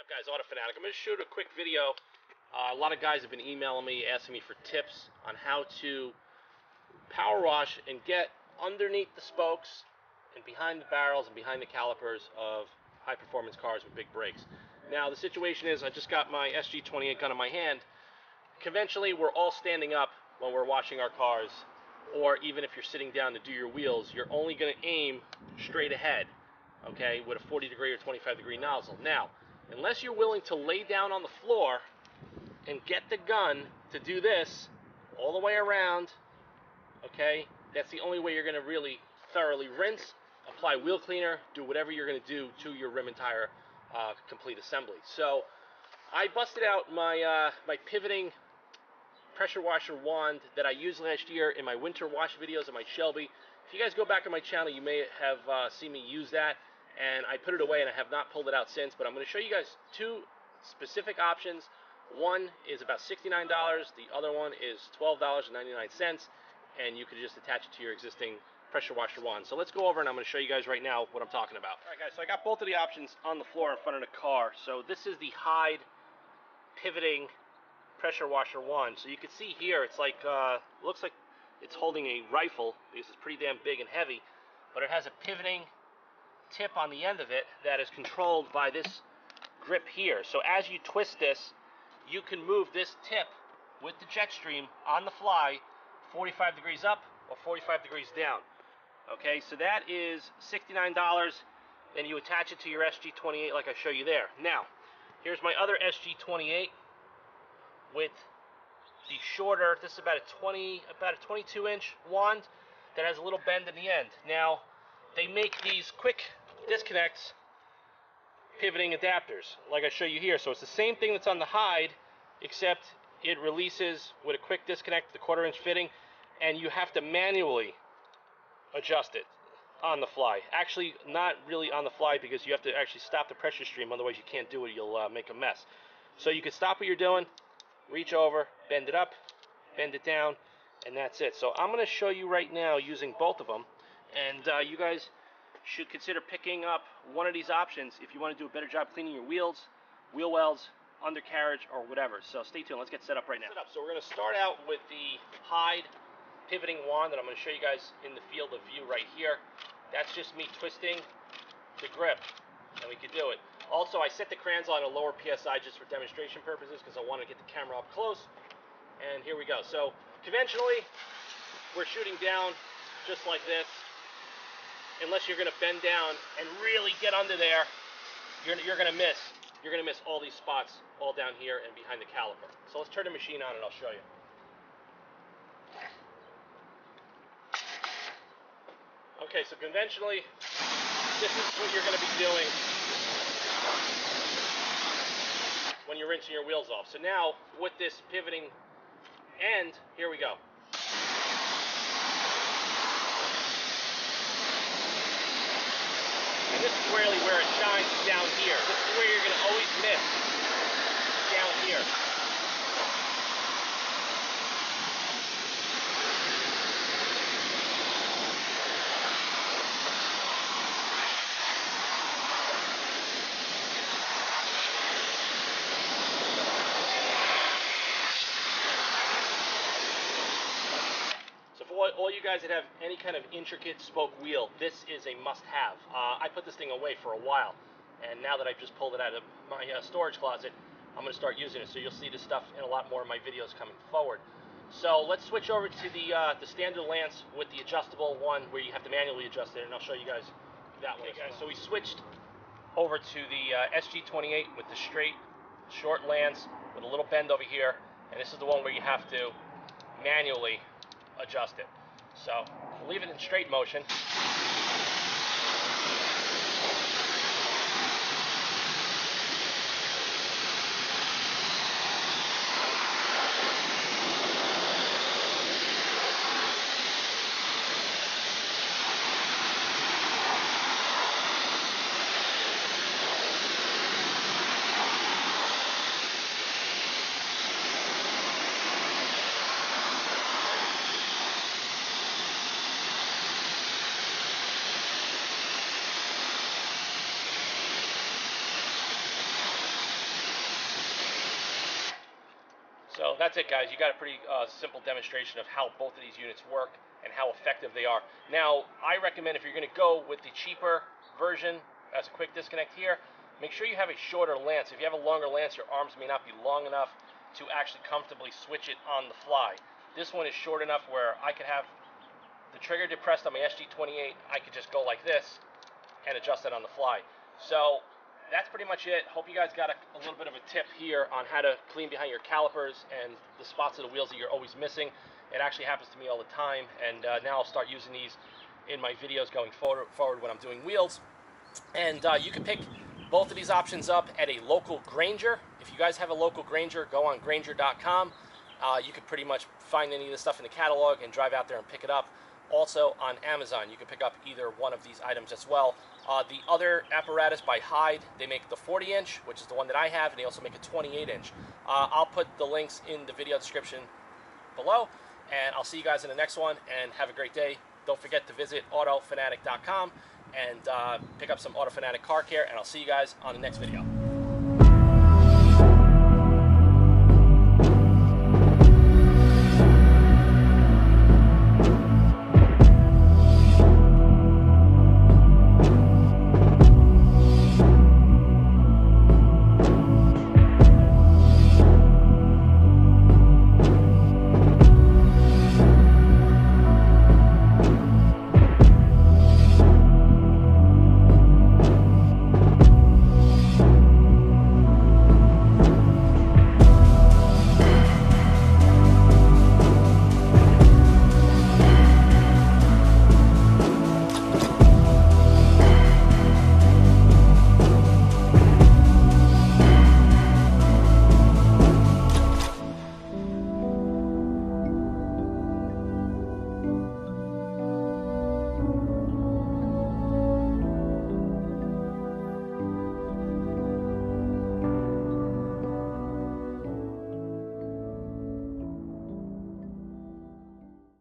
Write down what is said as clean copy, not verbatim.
What's up, guys? Auto Fanatic. I'm going to shoot a quick video. A lot of guys have been emailing me, asking me for tips on how to power wash and get underneath the spokes and behind the barrels and behind the calipers of high-performance cars with big brakes. Now, the situation is I just got my SG28 gun in my hand. Conventionally, we're all standing up when we're washing our cars, or even if you're sitting down to do your wheels, you're only going to aim straight ahead, okay, with a 40-degree or 25-degree nozzle. Now, unless you're willing to lay down on the floor and get the gun to do this all the way around, okay, that's the only way you're going to really thoroughly rinse, apply wheel cleaner, do whatever you're going to do to your rim and tire complete assembly. So I busted out my, my pivoting pressure washer wand that I used last year in my winter wash videos on my Shelby. If you guys go back on my channel, you may have seen me use that. And I put it away and I have not pulled it out since, but I'm going to show you guys two specific options. One is about $69, the other one is $12.99, and you could just attach it to your existing pressure washer wand. So let's go over and I'm going to show you guys right now what I'm talking about. All right, guys, so I got both of the options on the floor in front of the car. So this is the Hyde pivoting pressure washer wand. So you can see here, it's like, looks like it's holding a rifle because it's pretty damn big and heavy, but it has a pivoting tip on the end of it that is controlled by this grip here. So as you twist this, you can move this tip with the jet stream on the fly 45 degrees up or 45 degrees down. Okay, so that is $69, and you attach it to your SG28 like I show you there. Now, here's my other SG28 with the shorter, this is about a 22-inch wand that has a little bend in the end. Now, they make these quick disconnects pivoting adapters, like I show you here. So it's the same thing that's on the Hyde, except it releases with a quick disconnect, the quarter-inch fitting, and you have to manually adjust it on the fly. Actually, not really on the fly, because you have to actually stop the pressure stream. Otherwise, you can't do it. You'll make a mess. So you can stop what you're doing, reach over, bend it up, bend it down, and that's it. So I'm going to show you right now using both of them. And you guys should consider picking up one of these options if you want to do a better job cleaning your wheels, wheel wells, undercarriage, or whatever. So stay tuned. Let's get set up right now. So we're going to start out with the Hyde pivoting wand that I'm going to show you guys in the field of view right here. That's just me twisting the grip, and we can do it. Also, I set the crans on a lower PSI just for demonstration purposes because I want to get the camera up close. And here we go. So conventionally, we're shooting down just like this. Unless you're going to bend down and really get under there, you're going to miss. You're going to miss all these spots all down here and behind the caliper. So let's turn the machine on and I'll show you. Okay, so conventionally, this is what you're going to be doing when you're rinsing your wheels off. So now, with this pivoting end, here we go. This is really where it shines down here. This is where you're going to always miss down here. All you guys that have any kind of intricate spoke wheel, this is a must-have. I put this thing away for a while, and now that I've just pulled it out of my storage closet, I'm going to start using it. So you'll see this stuff in a lot more of my videos coming forward. So let's switch over to the standard lance with the adjustable one where you have to manually adjust it, and I'll show you guys that one. Okay, guys, so we switched over to the SG28 with the straight, short lance with a little bend over here, and this is the one where you have to manually adjust it. So leave it in straight motion. So that's it, guys. You got a pretty simple demonstration of how both of these units work and how effective they are. Now, I recommend if you're going to go with the cheaper version, as a quick disconnect here, make sure you have a shorter lance. If you have a longer lance, your arms may not be long enough to actually comfortably switch it on the fly. This one is short enough where I could have the trigger depressed on my SG28. I could just go like this and adjust that on the fly. So that's pretty much it. Hope you guys got a little bit of a tip here on how to clean behind your calipers and the spots of the wheels that you're always missing. It actually happens to me all the time, and now I'll start using these in my videos going forward when I'm doing wheels. And you can pick both of these options up at a local Grainger. If you guys have a local Grainger, go on Grainger.com. You can pretty much find any of this stuff in the catalog and drive out there and pick it up. Also on Amazon, you can pick up either one of these items as well. The other apparatus by Hyde, they make the 40-inch, which is the one that I have, and they also make a 28-inch. I'll put the links in the video description below, and I'll see you guys in the next one, and have a great day. Don't forget to visit AutoFanatic.com and pick up some Auto Fanatic car care, and I'll see you guys on the next video.